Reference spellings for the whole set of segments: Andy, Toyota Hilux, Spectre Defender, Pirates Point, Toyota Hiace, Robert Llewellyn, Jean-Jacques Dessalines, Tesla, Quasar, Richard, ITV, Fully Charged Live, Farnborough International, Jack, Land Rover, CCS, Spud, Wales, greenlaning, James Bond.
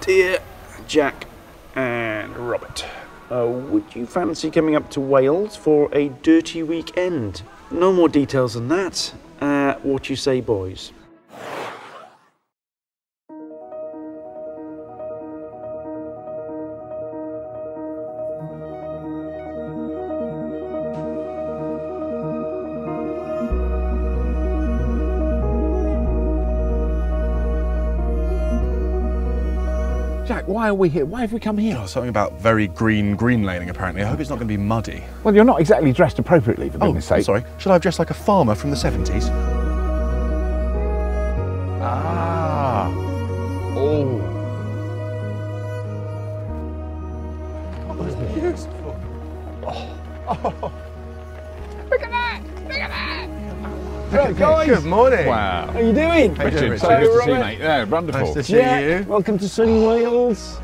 Dear Jack and Robert, would you fancy coming up to Wales for a dirty weekend? No more details than that. What you say, boys? Jack, why are we here? Why have we come here? Oh, something about very green laning, apparently. I hope it's not going to be muddy. Well, you're not exactly dressed appropriately, for goodness sake. Sorry. Should I have dressed like a farmer from the 70s? Ah. Oh. Oh, that's beautiful. Oh. Oh. Look at that! Look at that! Hello, guys. Good morning. Wow. How are you doing? How Richard, so good to see you, mate. Yeah, wonderful. Nice to see you. Welcome to sunny Wales.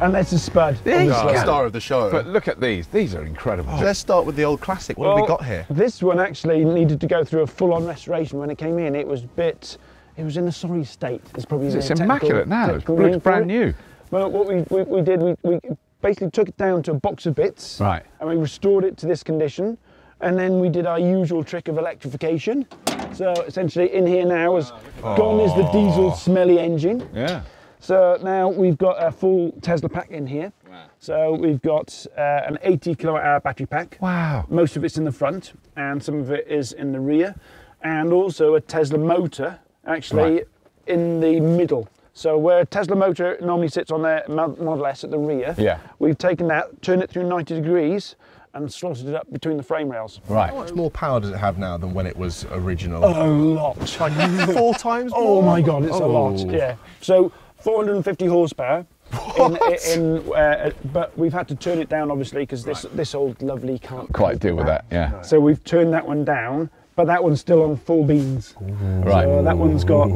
And this is Spud. He's the star of the show. But look at these. These are incredible. Oh. Let's start with the old classic. What have we got here? This one actually needed to go through a full-on restoration when it came in. It was a bit... It was in a sorry state. It's probably immaculate now. It looks brand new. Well, what we did, we basically took it down to a box of bits. Right. And we restored it to this condition. And then we did our usual trick of electrification. So essentially in here now is gone is the diesel smelly engine. Yeah. So now we've got a full Tesla pack in here. Wow. So we've got an 80 kWh battery pack. Wow. Most of it's in the front and some of it is in the rear. And also a Tesla motor actually in the middle. So where a Tesla motor normally sits on their Model S at the rear, we've taken that, turned it through 90 degrees, and slotted it up between the frame rails. Right. How much more power does it have now than when it was original? A lot. Like 4 times more? Oh my God, it's a lot, yeah. So 450 horsepower. What? But we've had to turn it down, obviously, because this old lovely can't quite deal with that, yeah. So we've turned that one down, but that one's still on full beans. Right. So that one's got,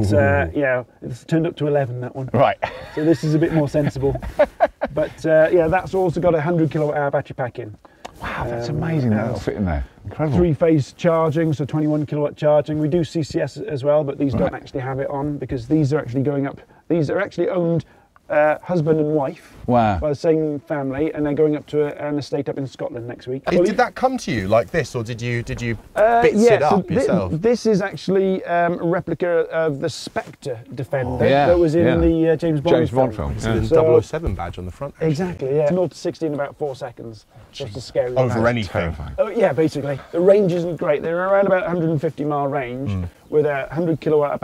yeah, it's turned up to 11, that one. Right. So this is a bit more sensible. But yeah, that's also got a 100 kWh battery pack in. Wow, that's amazing that'll fit in there. Incredible. 3-phase charging, so 21 kW charging. We do CCS as well, but these don't actually have it on because these are actually going up. These are actually owned husband and wife by the same family, and they're going up to an estate up in Scotland next week. Did that come to you like this, or did you bits it up yourself? This is actually a replica of the Spectre Defender that was in the James Bond film. It's the 007 badge on the front. Actually. Exactly, yeah. 0 to 60 in about 4 seconds. Just a scary over anything. Oh yeah, basically. The range isn't great. They're around about 150-mile range with a 100 kWh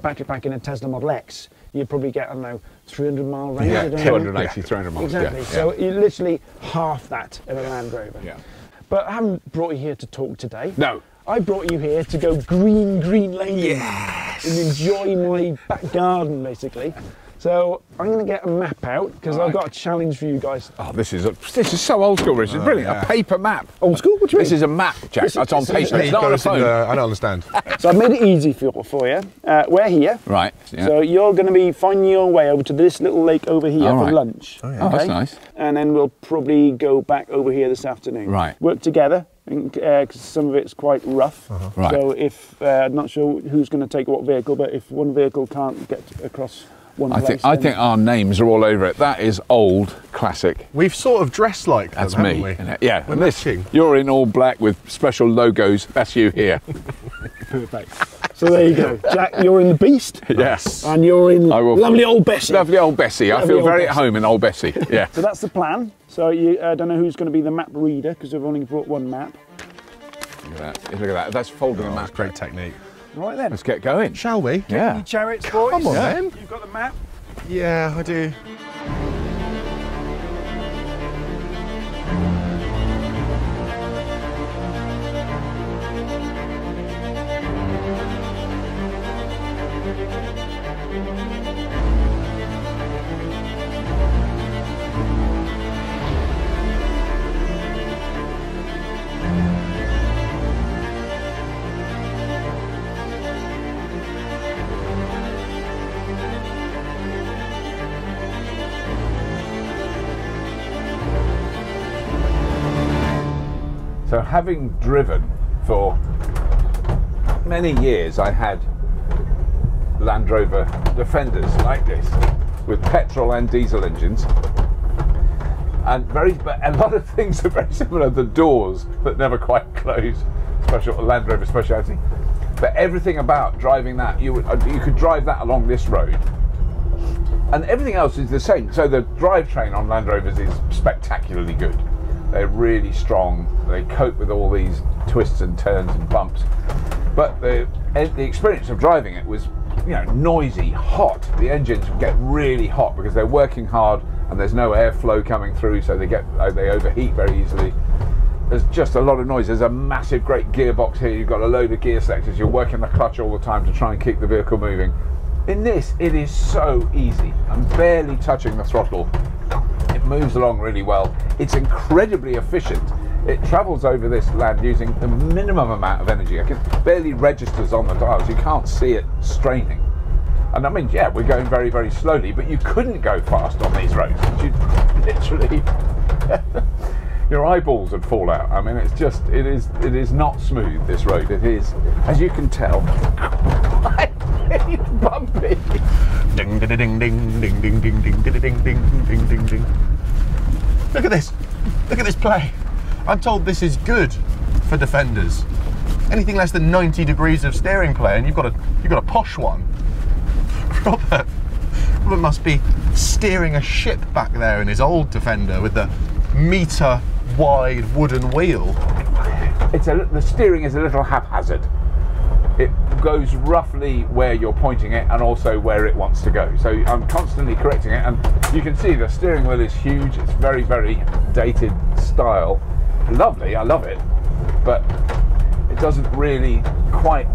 battery pack in a Tesla Model X. You'd probably get, I don't know, 300-mile range. Yeah, 280, 300 miles. Exactly, so you literally half that of a Land Rover. Yeah. But I haven't brought you here to talk today. No. I brought you here to go green laning. Yes! And enjoy my back garden, basically. So I'm going to get a map out, because I've got a challenge for you guys. Oh, this is so old school, Richard. Brilliant. Yeah. A paper map. Old school? What do you mean? This is a map, Jack. It's on paper. It's not on a phone. I don't understand. So I've made it easy for you. We're here. Right. Yeah. So you're going to be finding your way over to this little lake over here for lunch. Oh, yeah. Okay? Oh, that's nice. And then we'll probably go back over here this afternoon. Right. Work together. Because some of it's quite rough, right. So if I'm not sure who's going to take what vehicle, but if one vehicle can't get across one place, I think our names are all over it. That is old classic. We've sort of dressed like them, haven't we? That's me. Yeah, we're matching. You're in all black with special logos. That's you here. Perfect. So there you go, Jack. You're in the Beast. Yes. And you're in lovely old Bessie. Lovely old Bessie. I feel very at home in old Bessie. Yeah. So that's the plan. So you don't know who's going to be the map reader because we've only brought one map. Look at that. Look at that. That's folding the map. That's great technique. Right then. Let's get going, shall we? Yeah. Any chariots, boys? Come on, then. You've got the map. Yeah, I do. So having driven for many years, I had Land Rover Defenders like this with petrol and diesel engines, and but a lot of things are very similar. The doors that never quite close, special Land Rover speciality. But everything about driving that, you could drive that along this road, and everything else is the same. So the drivetrain on Land Rovers is spectacularly good. They're really strong. They cope with all these twists and turns and bumps. But the experience of driving it was, you know, noisy, hot. The engines would get really hot because they're working hard and there's no airflow coming through, so they overheat very easily. There's just a lot of noise. There's a massive great gearbox here. You've got a load of gear selectors. You're working the clutch all the time to try and keep the vehicle moving. In this, it is so easy. I'm barely touching the throttle. It moves along really well. It's incredibly efficient. It travels over this land using the minimum amount of energy. It barely registers on the dials. You can't see it straining. And I mean, yeah, we're going very, very slowly, but you couldn't go fast on these roads. You'd literally, your eyeballs would fall out. I mean, it's just, it is not smooth, this road. It is, as you can tell, quite bumpy. Ding, ding, ding, ding, ding, ding, ding, ding, ding, ding, ding, ding. Look at this. Look at this play. I'm told this is good for Defenders. Anything less than 90 degrees of steering play, and you've got a posh one. Robert must be steering a ship back there in his old Defender with the metre-wide wooden wheel. The steering is a little haphazard. It goes roughly where you're pointing it and also where it wants to go. So I'm constantly correcting it, and you can see the steering wheel is huge. It's very, very dated style. Lovely, I love it, but it doesn't really quite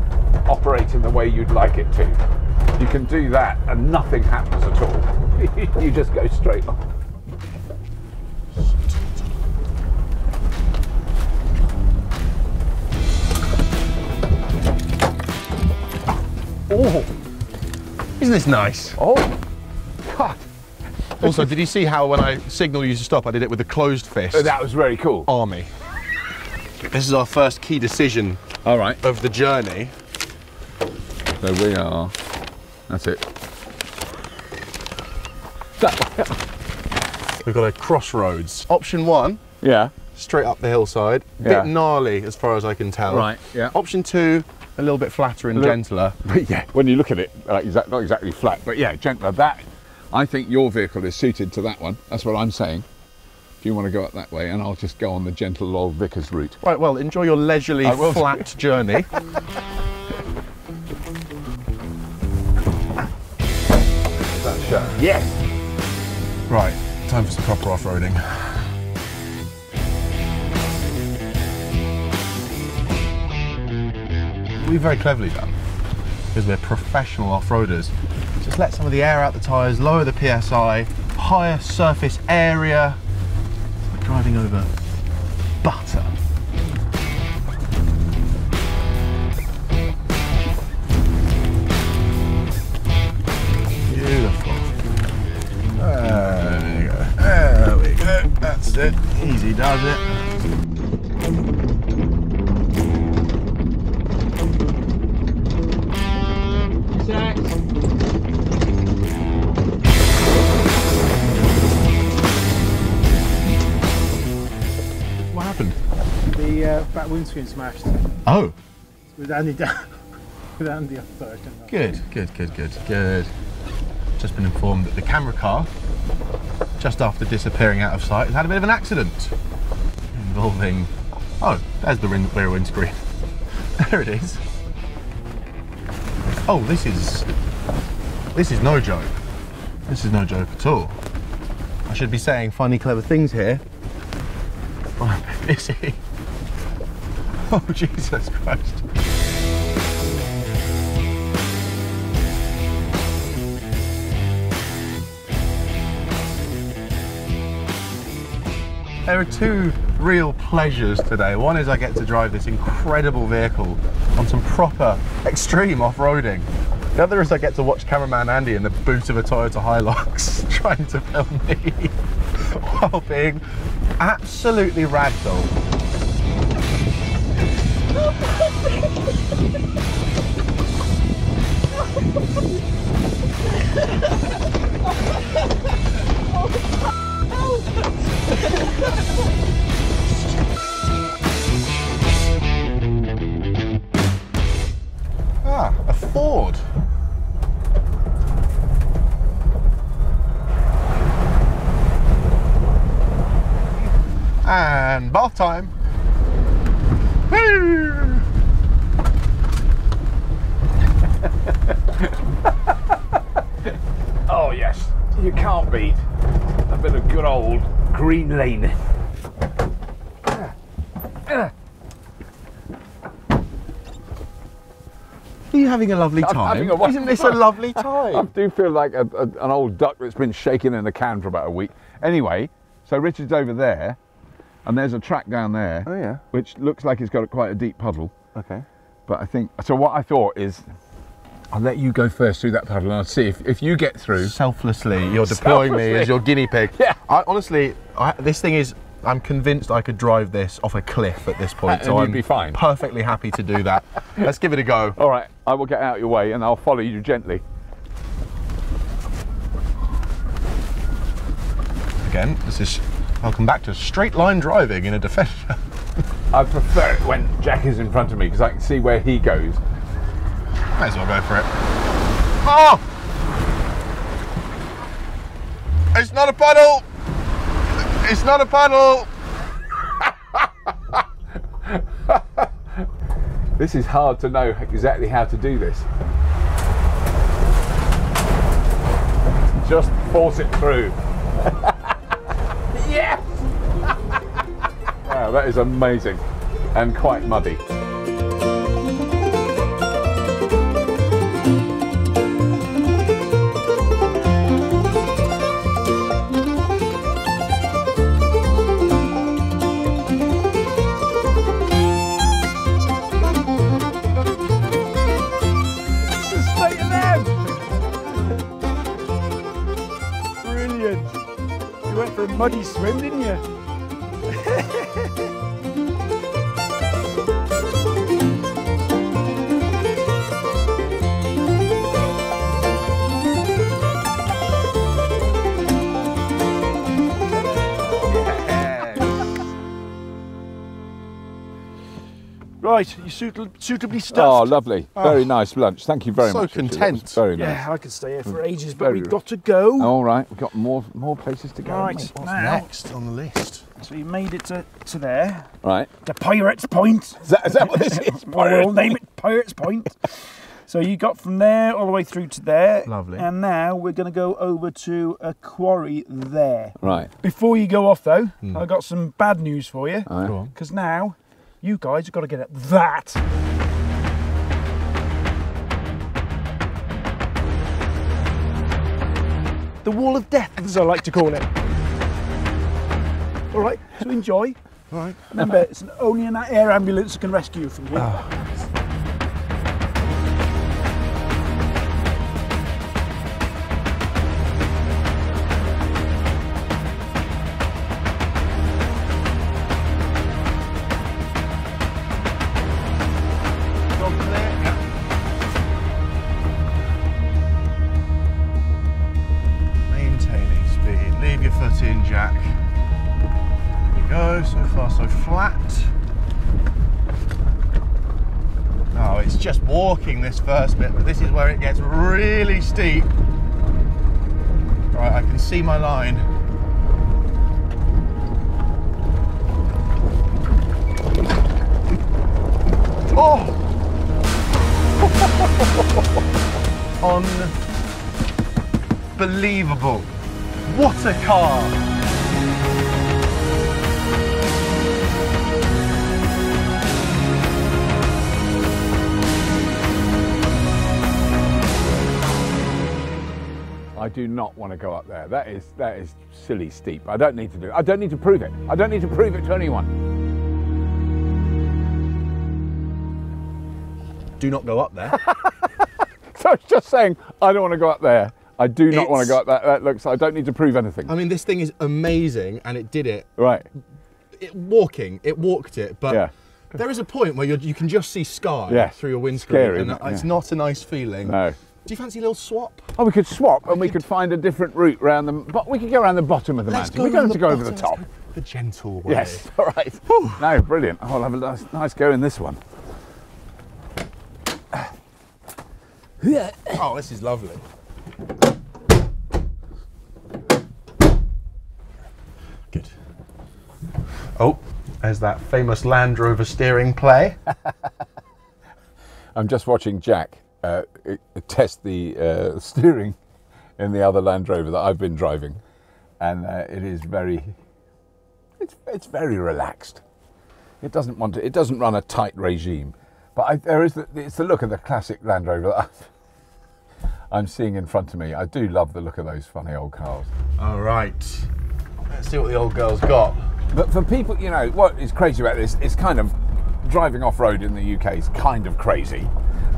operate in the way you'd like it to. You can do that and nothing happens at all. You just go straight on. Oh, isn't this nice? Oh, God. Also, did you see how when I signal you to stop, I did it with a closed fist? Oh, that was very cool. Army. This is our first key decision. All right. Of the journey. So we are. That's it. We've got a crossroads. Option one. Yeah. Straight up the hillside. Yeah. Bit gnarly, as far as I can tell. Right. Yeah. Option two. A little bit flatter and gentler. But yeah, when you look at it, not exactly flat, but yeah, gentler. That, I think your vehicle is suited to that one. That's what I'm saying. If you want to go up that way, and I'll just go on the gentle old Vickers route. Right, well, enjoy your leisurely flat journey. That show. Yes! Right, time for some proper off-roading. We've very cleverly done, because we're professional off-roaders, just let some of the air out the tyres, lower the PSI, higher surface area. We're driving over butter. Beautiful. There we go. There we go. That's it. Easy does it. Back windscreen smashed. Oh! With Andy down. With Andy up there. Good. Just been informed that the camera car, just after disappearing out of sight, has had a bit of an accident involving. Oh, there's the rear windscreen. There it is. Oh, this is no joke. This is no joke at all. I should be saying funny, clever things here. Well, I'm a bit busy. Oh, Jesus Christ. There are two real pleasures today. One is I get to drive this incredible vehicle on some proper extreme off-roading. The other is I get to watch cameraman Andy in the boot of a Toyota Hilux trying to film me while being absolutely ragdolled. Ah, a Ford. And bath time. Woo! Oh yes, you can't beat a bit of good old green lane. Are you having a lovely time? Isn't this a lovely time? I do feel like an old duck that's been shaking in a can for about a week. Anyway, so Richard's over there, and there's a track down there. Oh yeah. Which looks like it's got quite a deep puddle. Okay. But I think, so what I thought is, I'll let you go first through that puddle and I'll see if you get through. Selflessly, you're deploying me as your guinea pig. Yeah. Honestly, this thing is, I'm convinced I could drive this off a cliff at this point, so I'd be fine. Perfectly happy to do that. Let's give it a go. All right, I will get out of your way and I'll follow you gently. Again, this is, welcome back to straight line driving in a Defender. I prefer it when Jack is in front of me because I can see where he goes. Might as well go for it. Oh! It's not a puddle! It's not a puddle! This is hard to know exactly how to do this. Just force it through. Yes! Wow, that is amazing and quite muddy. Muddy swim, didn't you? Right, you suitably stuffed. Oh, lovely. Very nice lunch. Thank you very much. So content. Very nice. Yeah, I could stay here for ages, but we've got to go. All right, we've got more places to go. Right, what's next on the list? So you made it to there. Right. The Pirates Point. Is that what this is? We'll name it Pirates Point. So you got from there all the way through to there. Lovely. And now we're going to go over to a quarry there. Right. Before you go off, though, I've got some bad news for you. All right. Go on. Because now you guys have got to get at that. The Wall of Death, as I like to call it. All right, so enjoy. All right. Remember, it's only an air ambulance that can rescue you from here. Walking this first bit, but this is where it gets really steep. Right, I can see my line. Oh! Unbelievable! What a car! I do not want to go up there. That is silly steep. I don't need to do it. I don't need to prove it. I don't need to prove it to anyone. Do not go up there. So I was just saying, I don't want to go up there. I do not want to go up there. That looks, I don't need to prove anything. I mean, this thing is amazing and it did it. Right. It walked it, but yeah. There is a point where you can just see sky through your windscreen. Scary, and it's not a nice feeling. No. Do you fancy a little swap? Oh, we could swap, and we could find a different route round the. But we could go around the bottom of the mountain. We're going to go over the top. The gentle way. Yes. All right. Whew. No, brilliant. I'll have a nice go in this one. Oh, this is lovely. Good. Oh, there's that famous Land Rover steering play. I'm just watching Jack test the steering in the other Land Rover that I've been driving, and it is very—it's very relaxed. It doesn't want to. It doesn't run a tight regime. But it's the look of the classic Land Rover that I'm seeing in front of me. I do love the look of those funny old cars. All right, let's see what the old girl's got. But for people, you know, what is crazy about this is kind of driving off-road in the UK is kind of crazy.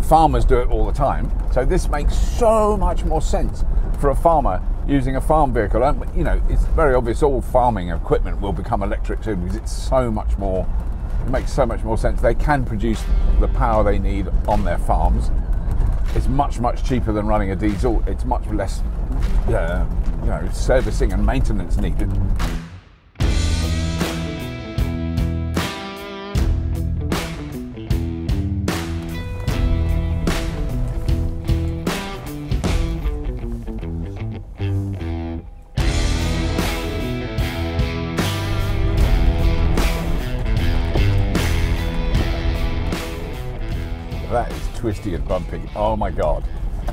Farmers do it all the time. So this makes so much more sense for a farmer using a farm vehicle. And, you know, it's very obvious all farming equipment will become electric too, because it's so much more. It makes so much more sense. They can produce the power they need on their farms. It's much, much cheaper than running a diesel. It's much less, you know, servicing and maintenance needed. Twisty and bumpy. Oh my god,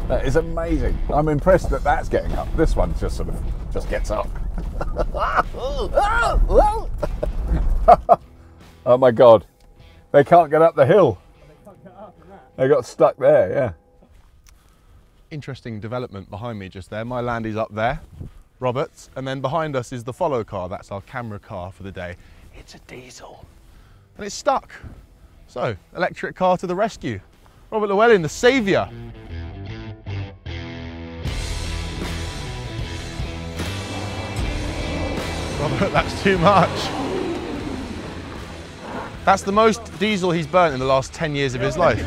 that is amazing. I'm impressed that that's getting up. This one just sort of just gets up. Oh my god, they can't get up the hill. They got stuck there. Yeah. Interesting development behind me just there. My Land is up there, Robert's, and then behind us is the follow car. That's our camera car for the day. It's a diesel, and it's stuck. So electric car to the rescue. Robert Llewellyn, the saviour. Robert, that's too much. That's the most diesel he's burnt in the last 10 years of his life.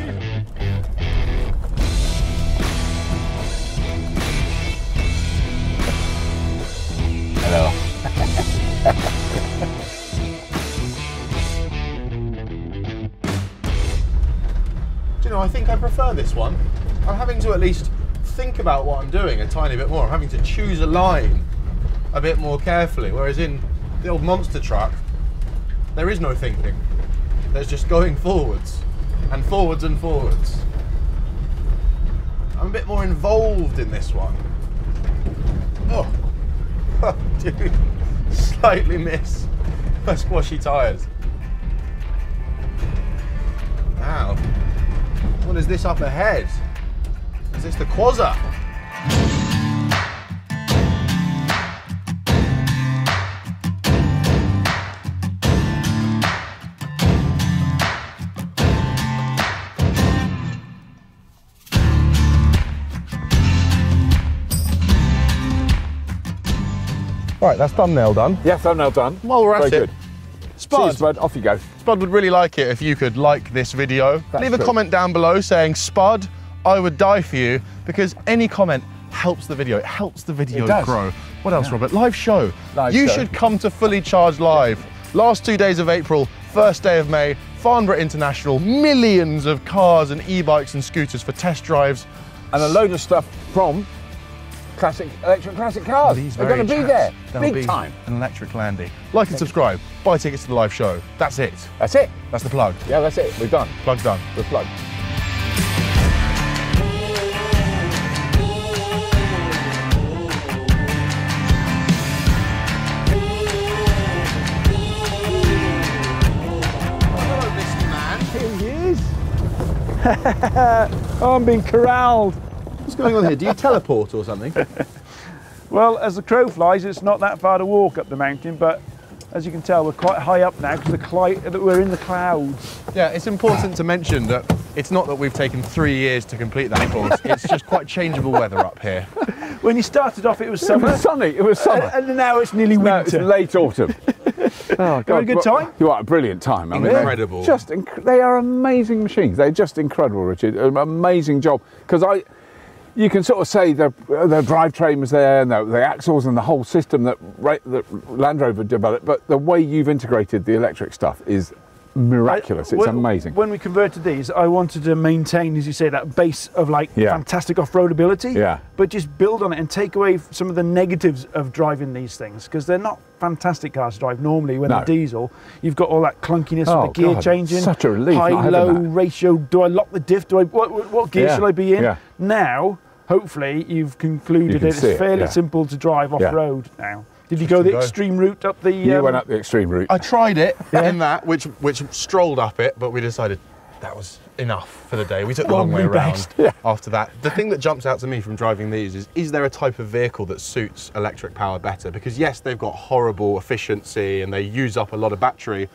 Hello. I think I prefer this one. I'm having to at least think about what I'm doing a tiny bit more. I'm having to choose a line a bit more carefully, whereas in the old monster truck, there is no thinking. There's just going forwards and forwards and forwards. I'm a bit more involved in this one. Oh, dude, slightly miss my squashy tyres. Wow. What is this up ahead? Is this the Quasar? Right, that's thumbnail done. Yeah, thumbnail done. While we're at it. Spud. See, Spud, off you go. Spud would really like it if you could like this video. Leave a comment down below saying, Spud, I would die for you, because any comment helps the video. It helps the video grow. What else, Robert? Live show. You should come to Fully Charged Live. Last 2 days of April, first day of May, Farnborough International, millions of cars and e-bikes and scooters for test drives. And a load of stuff from classic electric classic cars. They're going to be there. Big time. An electric Landy. Like and subscribe. Buy tickets to the live show. That's it. That's it. That's the plug. Yeah, that's it. We're done. Plug's done. We're plugged. Hello, Mr. Man. Here he is. Oh, I'm being corralled. What's going on here? Do you teleport or something? Well, as the crow flies, it's not that far to walk up the mountain, but as you can tell, we're quite high up now because we're in the clouds. Yeah, it's important to mention that it's not that we've taken 3 years to complete that course. It's just quite changeable weather up here. When you started off, it was summer. It was sunny. It was summer. And now it's nearly winter. No, it's late autumn. Oh, God. You had a good time? You had a brilliant time. I mean, incredible. Just they are amazing machines. They're just incredible, Richard. An amazing job. Because you can sort of say the drivetrain was there and the axles and the whole system that Land Rover developed, but the way you've integrated the electric stuff is miraculous. It's amazing. When we converted these, I wanted to maintain, as you say, that base of fantastic off-road ability, but just build on it and take away some of the negatives of driving these things, because they're not fantastic cars to drive normally when they're diesel. You've got all that clunkiness of the gear changing, such a relief, high-low ratio. Do I lock the diff? Do I what gear should I be in? Yeah. Now, hopefully, you've concluded it's fairly simple to drive off-road now. Did you go the extreme route up the... You went up the extreme route. I tried it in that, which strolled up it, but we decided that was enough for the day. We took the long way around after that. The thing that jumps out to me from driving these is there a type of vehicle that suits electric power better? Because yes, they've got horrible efficiency and they use up a lot of battery,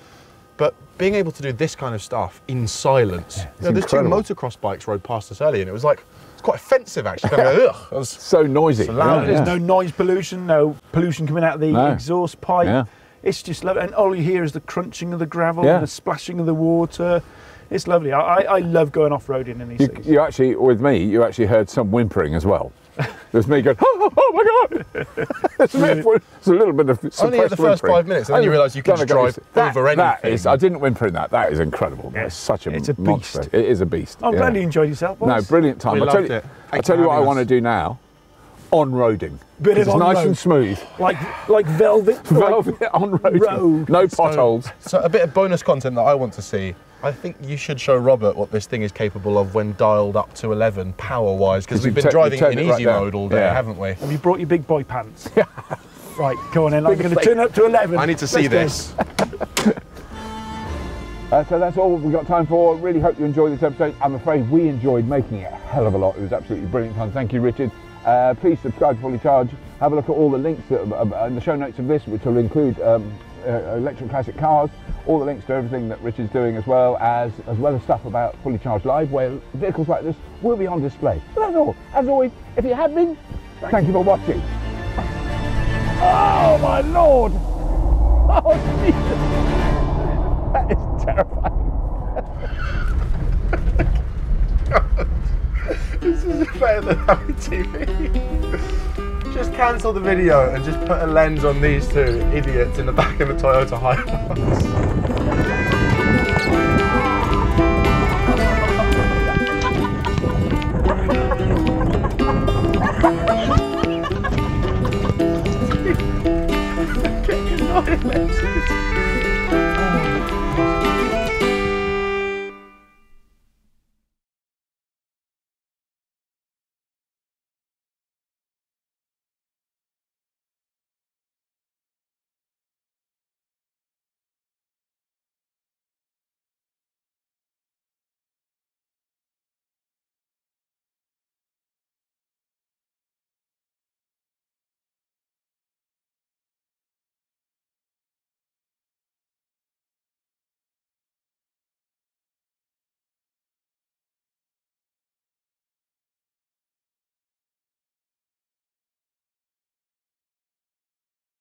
but being able to do this kind of stuff in silence. You know, there's two motocross bikes rode past us earlier and it was like, quite offensive actually. It was so noisy. So loud. Yeah, There's no noise pollution, no pollution coming out of the exhaust pipe. Yeah. It's just lovely. And all you hear is the crunching of the gravel and the splashing of the water. It's lovely. I love going off-roading in these things. You actually, with me, you actually heard some whimpering as well. There's me going, oh my God! It's a little bit of suppressed only in the first whimpering. 5 minutes, and then you realise you can drive over anything. I didn't whimper in that. That is incredible. Yeah. It's such a monster. Beast. It is a beast. I'm glad you enjoyed yourself, boys. No, brilliant time. I tell you what I want to do now. On-roading. It's nice and smooth. Like velvet. Velvet on-roading. No potholes. So a bit of bonus content that I want to see. I think you should show Robert what this thing is capable of when dialed up to 11 power-wise, because we've been driving it in easy mode all day, haven't we? Have you brought your big boy pants? Right, go on then. I'm going to turn up to 11. I need to see this. So that's all we've got time for. Really hope you enjoyed this episode. I'm afraid we enjoyed making it a hell of a lot. It was absolutely brilliant fun. Thank you, Richard. Please subscribe to Fully Charged. Have a look at all the links that are in the show notes of this, which will include electric classic cars, all the links to everything that Richard's doing, as well as stuff about Fully Charged Live, where vehicles like this will be on display. But that's all. As always, if you have been, thank you for watching. Oh my Lord! Oh Jesus! That is terrifying. This is better than ITV. Just cancel the video and just put a lens on these two idiots in the back of a Toyota Hiace.